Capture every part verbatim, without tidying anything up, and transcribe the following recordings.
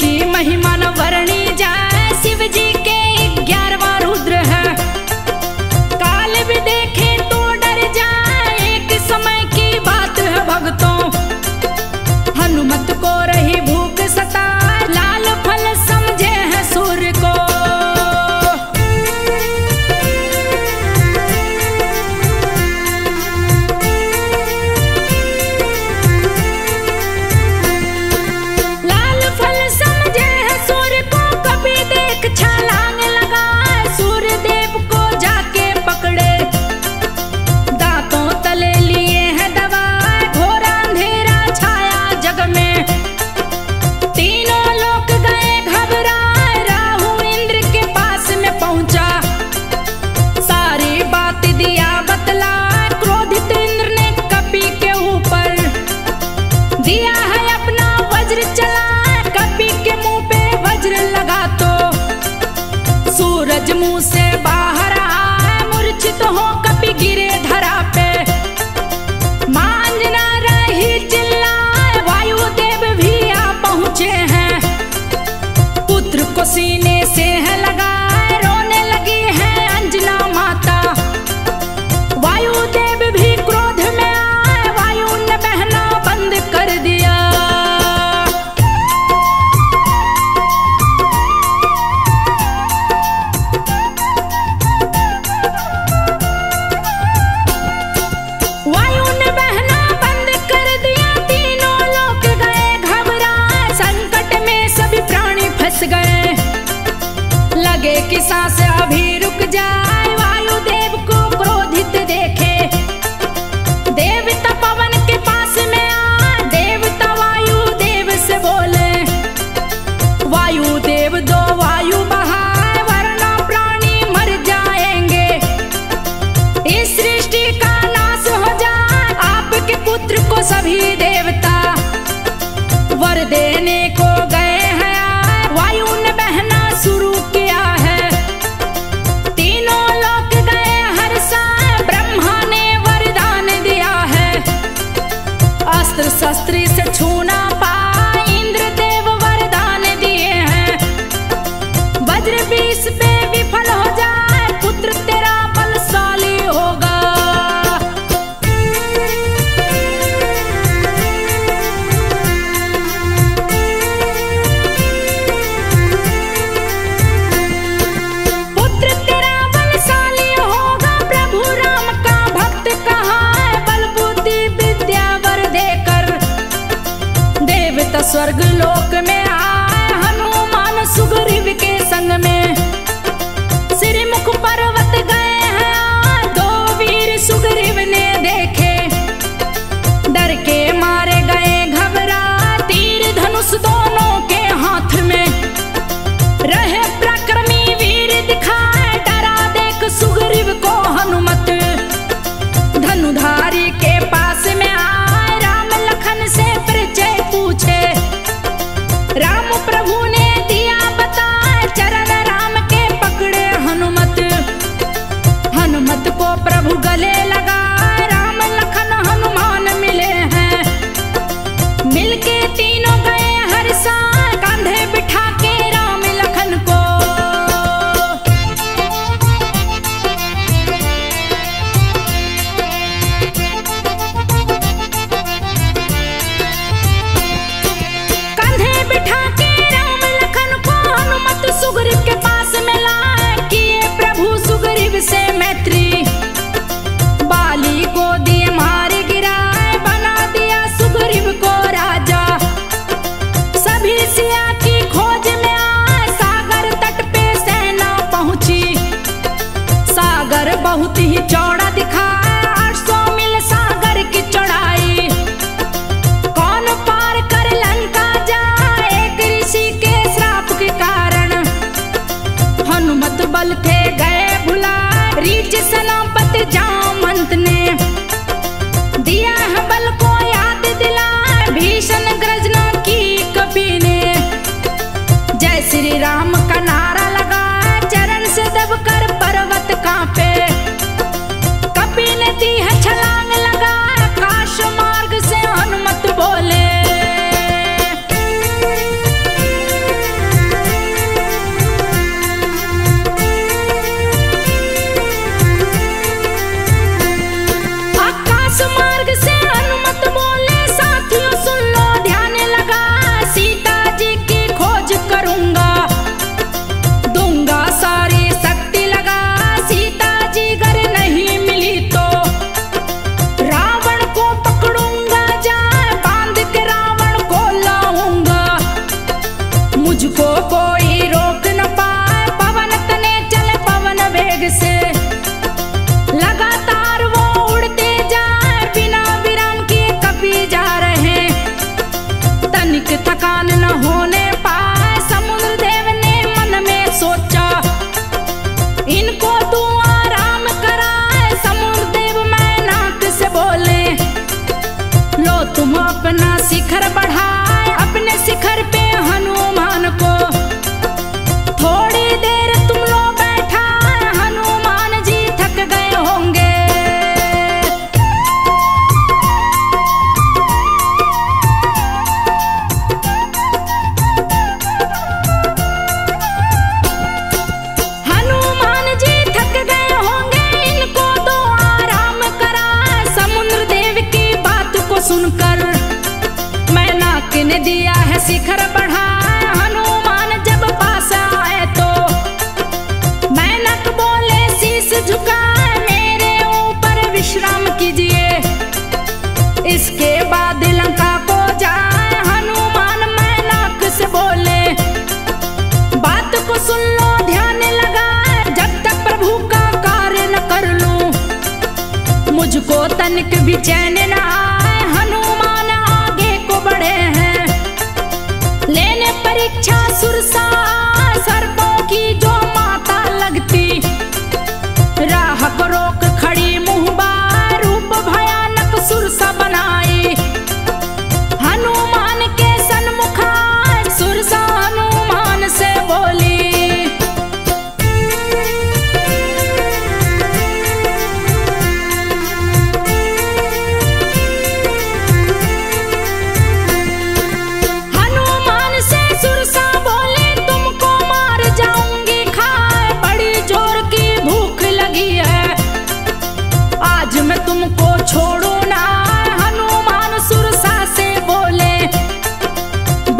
की महिमा न वर्णी जाए। शिव जी के ग्यारहवां रुद्र है, काल भी देखे तो डर जाए। एक समय की बात है भक्तों, हनुमत को रही भूख सता। लाल फल समझे है सूर्य को, मुंह से बाहर आए। मूर्छित हो कपि गिरे धरा पे, मांजना रही चिल्लाए। वायुदेव भी आ पहुंचे हैं, पुत्र को सीने से है लगाए। रोने लगी है अंजना माता, वायुदेव भी क्रोध में आए। वायु ने बहना बंद कर दिया। लगे कि सांस अभी रुक जाए, वायुदेव को क्रोधित देखे। देवता पवन के पास में आए, देवता वायुदेव से बोले। वायुदेव दो वायु बहाए, वरना प्राणी मर जाएंगे। इस सृष्टि का नाश हो जाए, आपके पुत्र को सभी देवता वर देने को गए। शस्त्री से छूना पाए, इंद्रदेव वरदान दिए हैं। वज्र बीस पे विफल हो जाए, पुत्र तेरा बलशाली होगा। पुत्र तेरा बलशाली होगा। प्रभु राम का भक्त कहाँ है, बल बुद्धि विद्या वर देकर। देवता स्वर्ग लोक में आए, हनुमान सुग्रीव के संग में। श्रीमुख पर्वत गए हैं, दो वीर सुग्रीव ने देखे। डर के मारे गए घबरा, तीर धनुष दोनों के हाथ में। रहे प्रक्रमी वीर दिखाए, डरा देख सुग्रीव को हनुमत। धनुधारी के पास में आए, राम लखन से परिचय पूछे। राम प्रभु ने दिया बताए, चरण राम के पकड़े हनुमत। हनुमत को प्रभु गले लगाए, राम लखन हनुमान मिले हैं। मिलके तीनों गए हर साल, कंधे बिठा के राम लखन को। सुग्रीव के पास में लाए, किए प्रभु सुग्रीव से मैत्री। बाली को दिए मार गिराए, बना दिया सुग्रीव को राजा। सभी सिया की खोज में आए, सागर तट पे सेना पहुंची। सागर बहुत ही चौड़ा दिखा, आठ सौ मील सागर की चौड़ाई। कौन पार कर लंका जाए, एक ऋषि के श्राप के कारण। हनुमत बल थे गए भुला, रीछ सेनापत जामवंत ने। दिया है बल को याद दिला, भीषण गर्जना की कपि ने। जय श्री राम का नारा लगा, चरण से दबकर पर्वत कांपे। ठिकान न होने पाए। समुद्र देव ने मन में सोचा इनको तू आराम कराए। समुद्र देव मैं नाक से बोले लो तुम अपना शिखर बढ़ाए। अपने शिखर पे हनुमान को थोड़ी देर तुम लोग बैठाए। हनुमान जी थक गए होंगे। सुनकर मैं नाक ने दिया है शिखर बढ़ाए। हनुमान जब पास आए तो मैं नाक बोले शीश झुकाए, मेरे ऊपर विश्राम कीजिए। इसके बाद लंका को जाए। हनुमान मैं नाक से बोले बात को सुन लो ध्यान लगाए। जब तक प्रभु का कार्य न कर लूं मुझको तनिक भी चैन न आए। लेने परीक्षा सुरसा सर्पों की जो माता लगती, राह को रोक खड़ी मुहबार रूप भयानक सुरसा बनाई। हनुमान के सन्मुख आए सुरसा हनुमान से बोली। तुमको छोड़ू ना। हनुमान सुरसा से बोले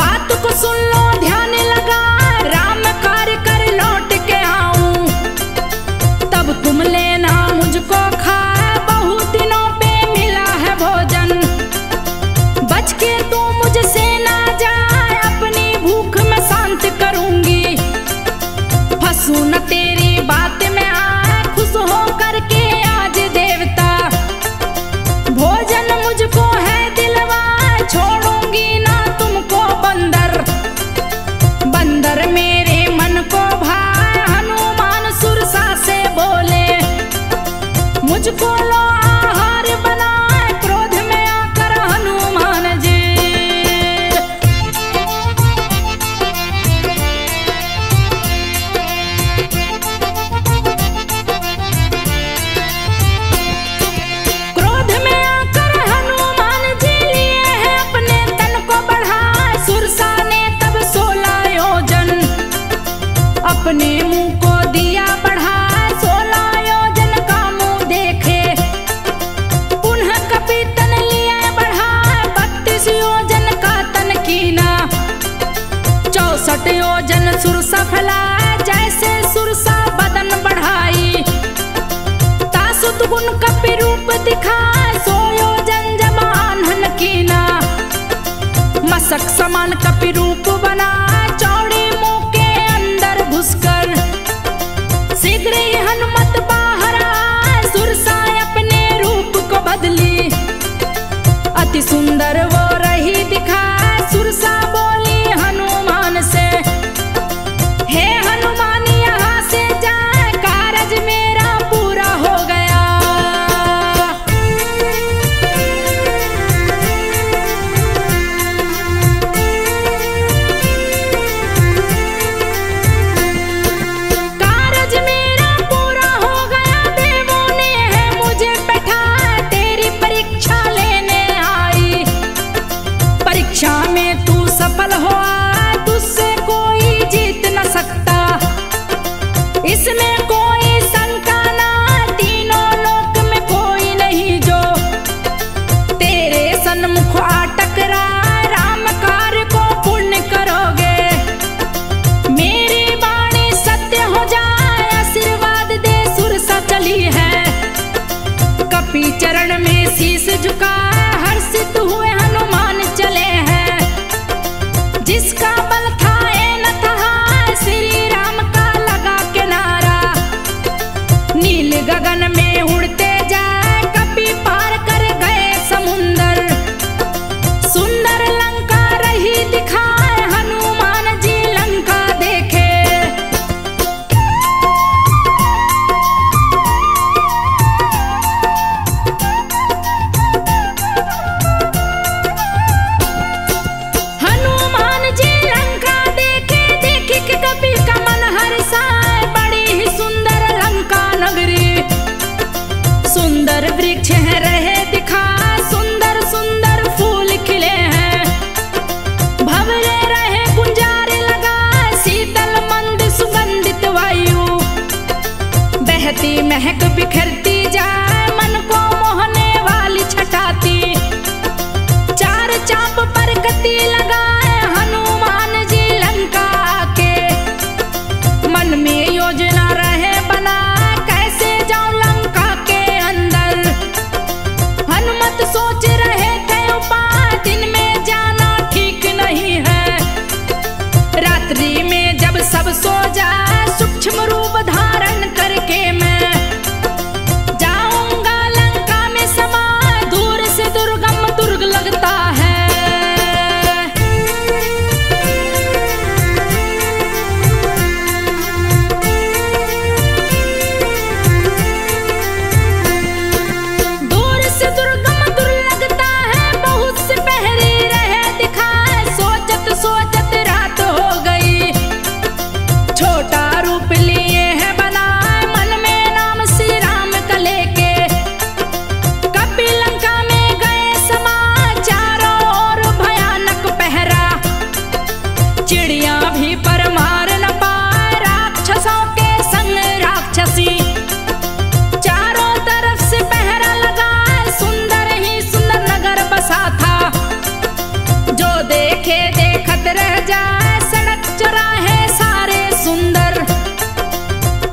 बात को सुन लो ध्यान लगा। राम कार्य कर लौट के आऊं तब तुम लेना मुझको खाए। बहुत दिनों पे मिला है भोजन, बच के तू मुझसे ना जाए। अपनी भूख मैं शांत करूंगी, फंसू न तेरी बात में आए। खुश हो करके आज देवता भोजन मुझको है दिलवा। छोड़ूंगी ना तुमको बंदर, बंदर मेरे मन को भाए। हनुमान सुरसा से बोले मुझको लो आहार बनाए। क्रोध में आकर हनुमान जी अपने मुंह को दिया बढ़ा। सोलह योजन का मुंह देखे पुनः कपितन लिया बढ़ा। बत्तीस योजन का तन कीना, चौसठ योजन सुरसा फैलाए। जैसे सुरसा बदन बढ़ाई, तासुत गुण कपि रूप दिखाए। सो योजन जब आनन कीना, मसक समान कपि रूप बनाए। चौड़ी घुसकर शीघ्र ही हनुमत बाहर आए। सुरसा अपने रूप को बदली, अति सुंदर वो रही दिखाए। सुरसा बोली हनुमान से हे हनुमान यहाँ से जाए। कारज मेरा पूरा हो गया। सो जाए सूक्ष्म रूप धारण करके मैं जाऊंगा लंका में समा। दूर से दुर्गम दुर्ग लगता है, दूर से दुर्गम दुर्ग लगता है। बहुत से पहरे रह दिखा है, सोचत सोचत रात हो गई। छोटा रूप लिए है बनाए, मन में नाम श्री राम का लेके। कपिल लंका में गए समा, चारों ओर भयानक पहरा। चिड़िया भी पर मार न पाए, राक्षसों के संग राक्षसी। चारों तरफ से पहरा लगा, सुंदर ही सुंदर नगर बसा था। जो देखे देखत रह जाए, सड़क चौराहे सारे सुंदर।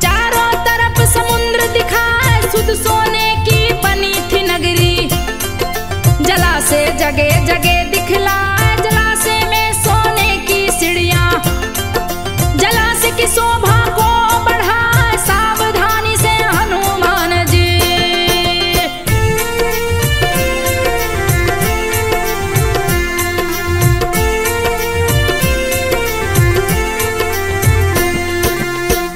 चारों तरफ समुद्र दिखाए, सुध सोने की बनी थी नगरी। जलाशय जगह जगह दिखलाए, जलाशय में सोने की सीढ़ियां। जलाशय की शोभा को बढ़ाए, सावधानी से हनुमान जी।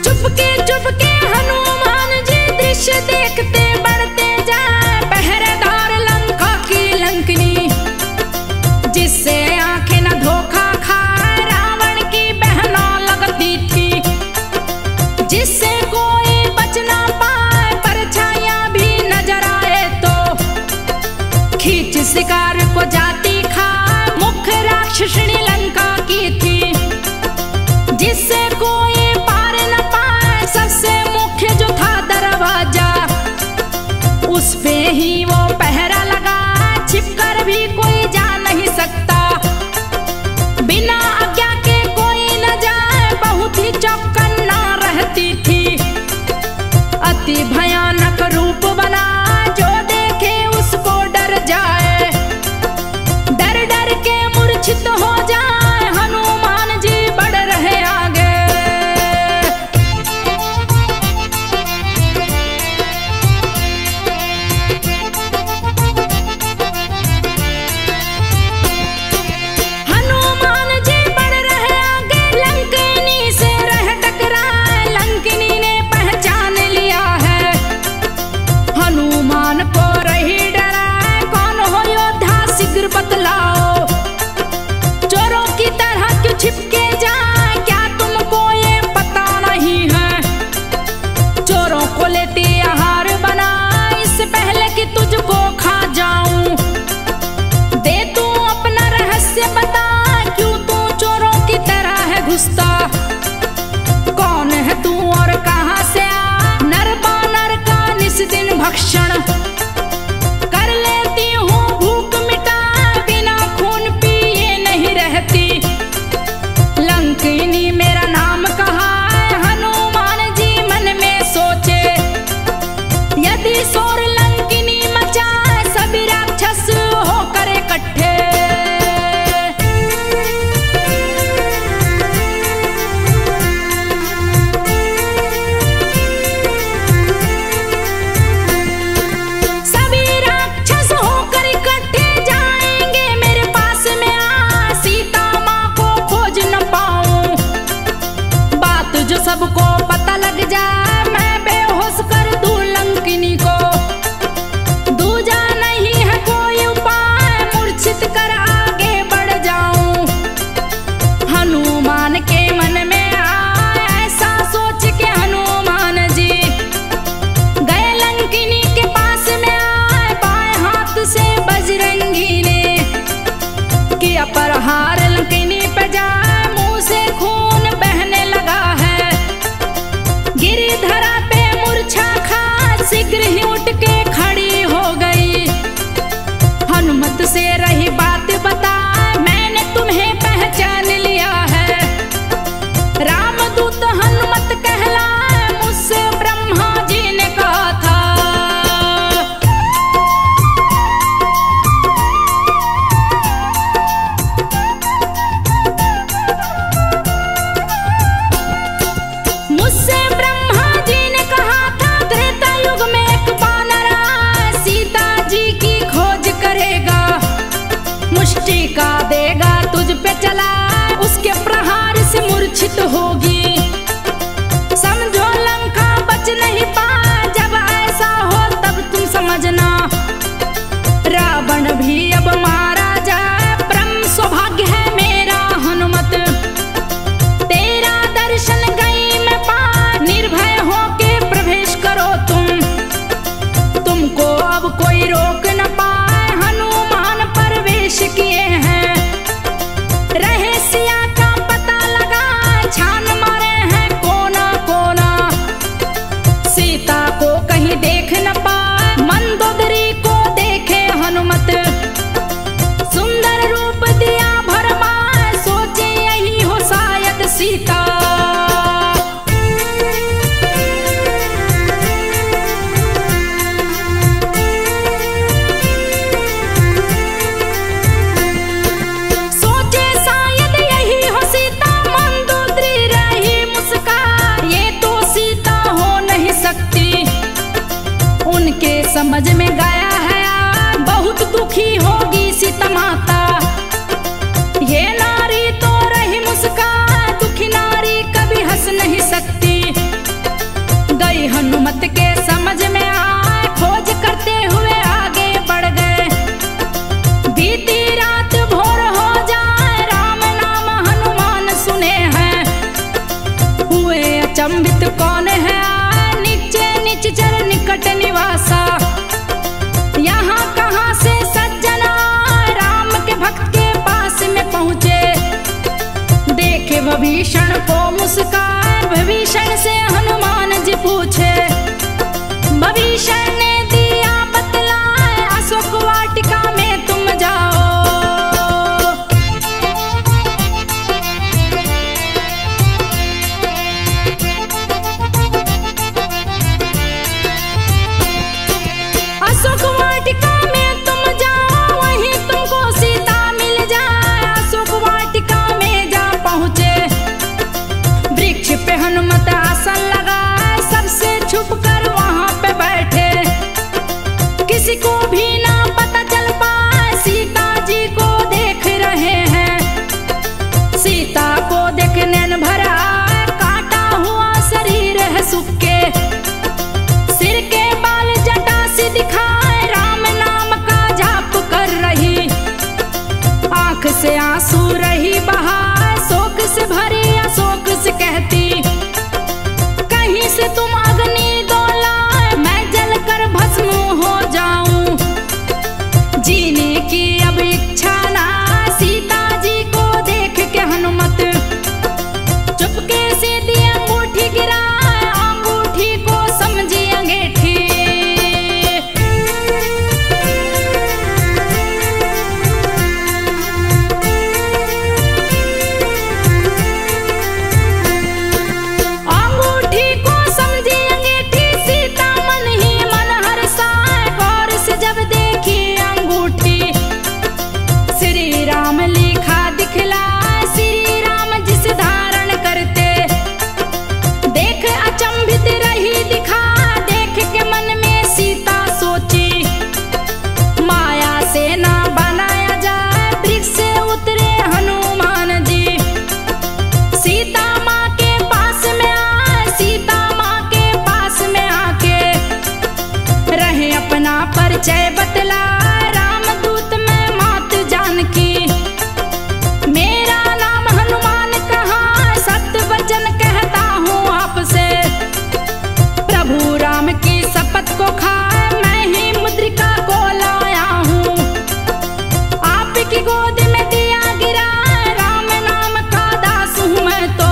चुपके चुपके हनुमान जी दृश्य देखते बढ़ते जाए। पहरेदार लंका की लंकनी, जिससे आंखें न धोखा खाए। रावण की बहनों लगती थी, जिससे कोई बच ना पाए। परछाया भी नजर आए तो खींच शिकार को जाती खाए। मुख्य राक्षसनी लंका की थी, जिससे कोई पार न पाए। सबसे मुख्य जो था दरवाजा, उस पे ही वो पहरा लगा। छिपकर भी कोई जा नहीं सकता, बिना आज्ञा के कोई न जाए। बहुत ही चौकन्ना रहती थी, अति भयानक रूप बना। जो देखे उसको डर जाए, डर डर के मूर्छित हो जाए। हनुमान जी बढ़ रहे आगे। हनुमान जी बढ़ रहे आगे, लंकिनी से रह टकराए। लंकिनी ने पहचान लिया है, हनुमान को रही डराए। कौन हो योद्धा शीघ्र बतलाओ, चोरों की तरह क्यों छिपके जाए। क्या तुमको ये पता नहीं है, चोरों को लेती आहार बना। इससे पहले कि तुझको खा जाऊं, दे तू अपना रहस्य बता। क्यों तू चोरों की तरह है घुसता, कौन है तू और कहां से आ। नर बानर का निस्दिन भक्षण कर लेती हूँ, भूख मिटा। बिना खून पिए नहीं रहती। लंकिनी मेरा नाम कहा है, हनुमान जी मन में सोचे। यदि शोर लंकिनी मचाए, सभी राक्षस होकर इकट्ठे। सभी राक्षस होकर इकट्ठे जाएंगे मेरे पास में आ। सीता माँ को खोज न पाऊं, बात जो सबको पता लग जाए। मैं बेहोश कर दूं लंकिनी को, दूजा नहीं है कोई उपाय। मूर्छित कर आगे बढ़ जाऊं, हनुमान के मन में आए। ऐसा सोच के हनुमान जी गए लंकिनी के पास में आए। बाएं हाथ से बजरंगी ने किया प्रहार लंकिनी पे जाए। मुंह से खून बहने लगा है, गिरिधरा पे मूर्छा खा। शीघ्र ही उठ के खड़ी हो गई, हनुमत से रही बात बता। मैंने तुम्हें पहचान लिया है, विभीषण को मुस्कान, विभीषण से हनुमान जी पूछे, विभीषण ने दिया बतलाए अशोक वाटिका में तुम जाओ। अशोक वाटिका में तुम जाओ, वहीं तुमको सीता मिल जाए। अशोक वाटिका में जा पहुँचे, वृक्ष पे हनुमत आसन लगाए, सबसे छुप कर वहाँ पे बैठे। किसी को भी ना पता चल पाए, सीता जी को देख रहे हैं। सीता को देख नैन भर आए, काटा हुआ शरीर है सुख के। से आंसू रही बहा, शोक से भरी अशोक से कहती, कहीं से तुम अग्नि डोलाए, मैं जलकर भस्म हो जाऊं। जीने की अब इच्छा ना, सीता जी को देख के हनुमत चुपके से दी अंगूठी गिरा, अंगूठी को समझी अंगेठी। जय बतला रामदूत में मात जानकी, मेरा नाम हनुमान कहा, सत्य वचन कहता हूँ आपसे। प्रभु राम की शपथ को खाए, मैं ही मुद्रिका को लाया हूँ। आपकी गोद में दिया गिरा, राम नाम का दास हूँ मैं तो।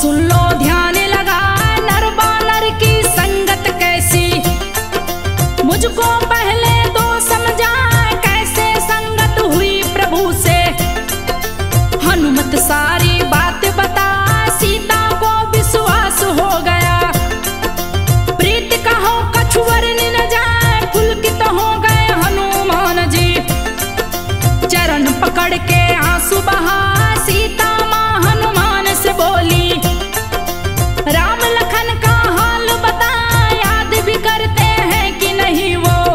सुन लो ध्यान लगा, नर बानर की संगत कैसी, मुझको पहले तो समझा, कैसे संगत हुई प्रभु से। हनुमत सारी बात बता, सीता को विश्वास हो गया। प्रीत कहो कछुवर न जाए, पुलकित हो गए हनुमान जी। चरण पकड़ के आंसू बहा, सीता राम लखन का हाल बता, याद भी करते हैं कि नहीं वो।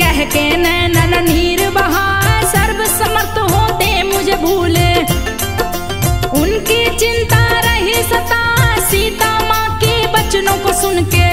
कह के नैनन नीर बहा, सर्व समर्थ होते मुझे भूले। उनकी चिंता रही सता, सीता माँ के बचनों को सुन के।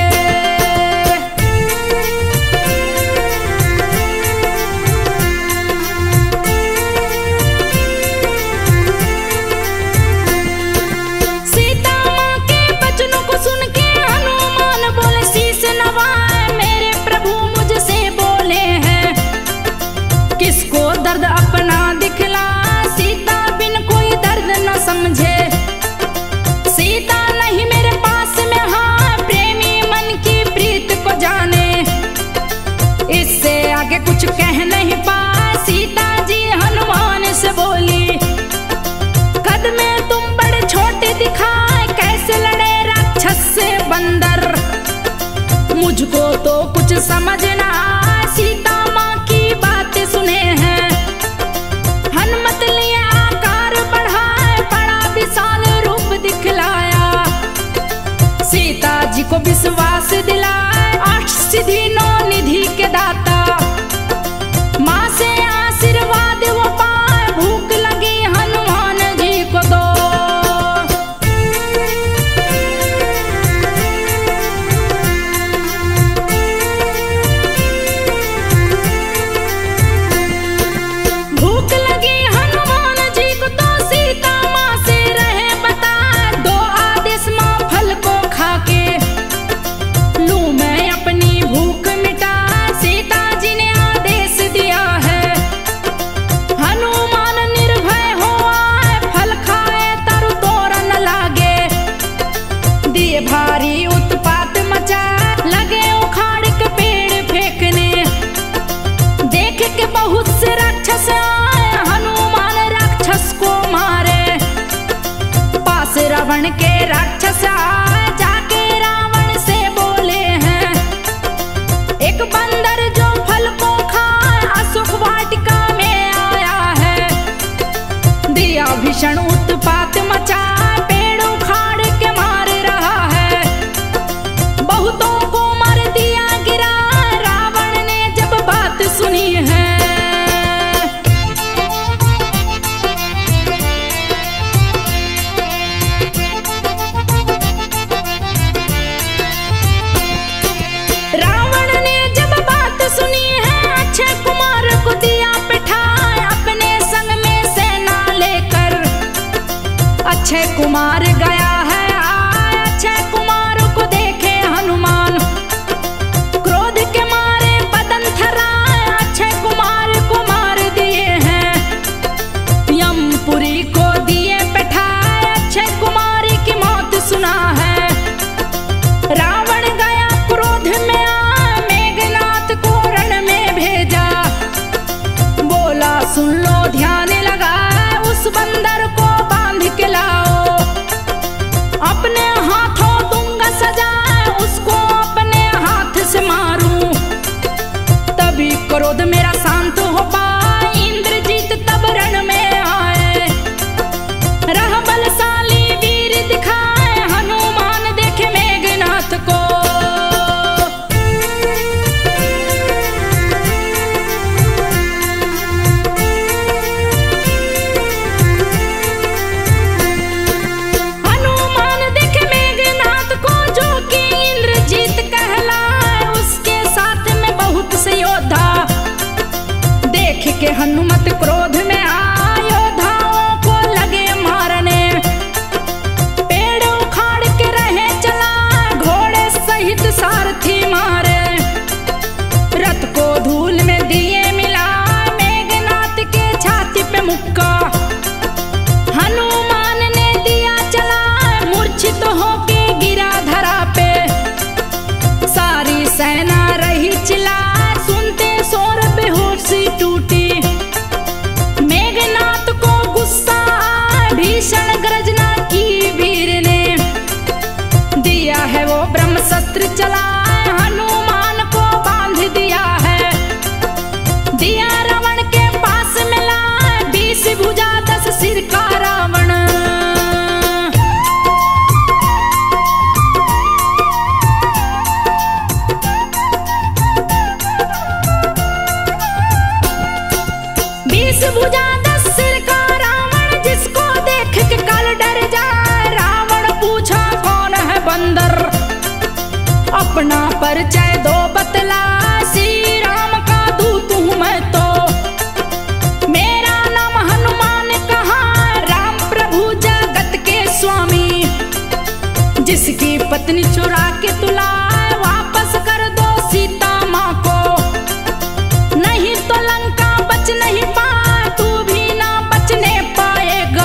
कुछ कह नहीं पाए, सीता जी हनुमान से बोली, कद में तुम बड़े छोटे दिखाए, कैसे लड़े राक्षस से बंदर। मुझको तो कुछ समझना, सीता माँ की बातें सुने हैं। हनुमत लिए आकार बढ़ाए, बड़ा विशाल रूप दिखलाया। सीता जी को विश्वास दिलाए, आठ सिद्धि नौ निधि के दाता। माँ से आशीर्वाद वो पाए, भूख लगी हनुमान जी को दो। के बहुत से राक्षस आए, हनुमान राक्षस को मारे। पास रावण के राक्षस आए, जाके रावण से बोले हैं, एक बंदर जो फल को खाए अशोक वाटिका में आया है। दिया भीषण उत्पात मचा, पेड़ उखाड़ के मार रहा है, बहुतों को मार दिया गिरा। रावण ने जब बात सुनी है, अक्षय कुमार गया है आया, अक्षय कुमार को देखे हनुमान, क्रोध के मारे बदन थर्राए, अक्षय कुमार को मार दिए हैं। यमपुरी को दिए बैठाए, अक्षय कुमार की मौत सुना है। रावण गया क्रोध में आया, मेघनाथ को रण में भेजा, बोला सुन लो ध्यान लगा, उस बंदर को के लाओ, अपने हाथों दूंगा सजा, उसको अपने हाथ से मारूं, तभी क्रोध मेरा शांत हो पाए। इंद्रजीत तब रण में आए, रह बलशाली वीर दिखाए, हनुमान देखे मेघनाथ को। के हनुमत क्रोध में आए, योद्धाओं को लगे मारने, पेड़ उखाड़ के रहे चला, घोड़े सहित सारथी मारे, रथ को धूल में दिए मिला, मेघनाथ के छाती पे मुक्का, हनुमान ने दिया चला, मूर्छित होके गिरा धरा पे, सारी सेना रही चिल्ला, सुनते शोर बेहोशी टूटी। भीषण गर्जना की वीर ने, दिया है वो ब्रह्मशस्त्र चला, हनुमान को बांध दिया है। दिया रावण के पास मिला, बीस भुजा दस सिर का रावण। बीस भुजा दस सिर का रावण, जिसको काल डर जाए। रावण पूछा कौन है बंदर, अपना परिचय दो बतला, श्री राम का दूत हूँ मैं तो, मेरा नाम हनुमान कहा, राम प्रभु जगत के स्वामी, जिसकी पत्नी चुरा के तुलाए, वापस कर दो सीता माँ को, नहीं तो लंका बच नहीं पाए, तू भी ना बचने पाएगा,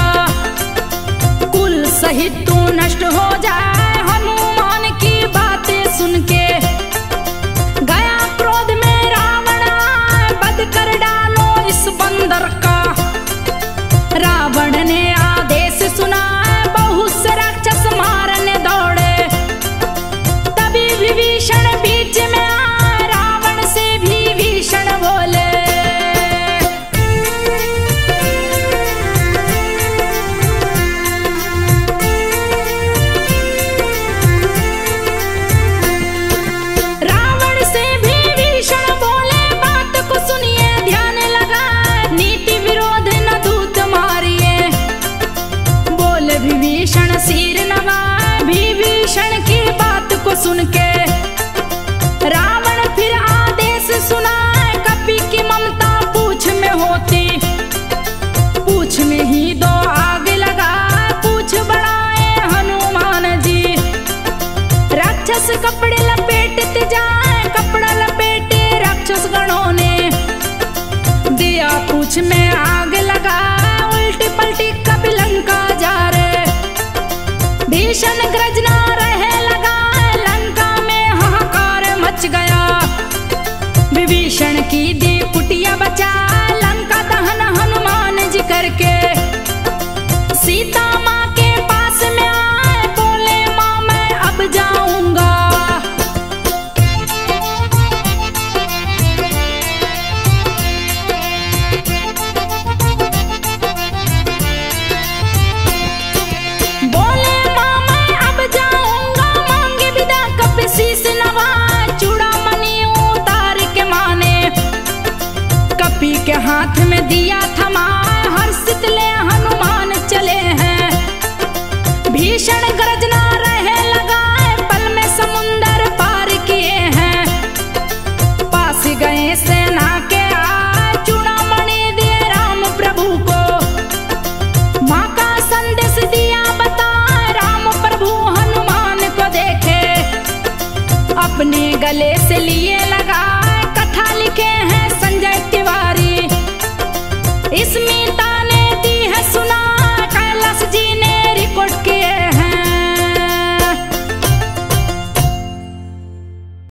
सहित तू नष्ट हो जाए। हनुमान की बातें सुन के गया क्रोध में रावण, बद कर डालो इस बंदर का। रावण ने आदेश सुना, बहुत से राक्षस मारने दौड़े, तभी विभीषण बीच में आए, रावण से भी भीषण बोले। भीषण सिर नवाए, विभीषण की बात को सुन के रावण फिर आदेश सुनाए, कपि की ममता पूछ में होती, पूछ में ही दो आग लगा, पूछ बढ़ाए हनुमान जी। राक्षस कपड़े लपेटते जाए, कपड़ा लपेटे राक्षस गणों ने, दिया पूछ में आग लगा, उल्टी पलटी कभी लंका जा रहे। भीषण गर्जना रहे लगा, लंका में हाहाकार मच गया, विभीषण की दी कुटिया बचा, पी के हाथ में दिया थमा, हर्षित ले हनुमान चले हैं। भीषण गर्जना रहे लगाए, पल में समुंदर पार किए हैं। पास गए सेना के आए, चुना मणि दिए राम प्रभु को। माँ का संदेश दिया बताए, राम प्रभु हनुमान को देखे। अपने गले से लिए लगाए, कथा लिखे हैं संजय तिवारी। इसमें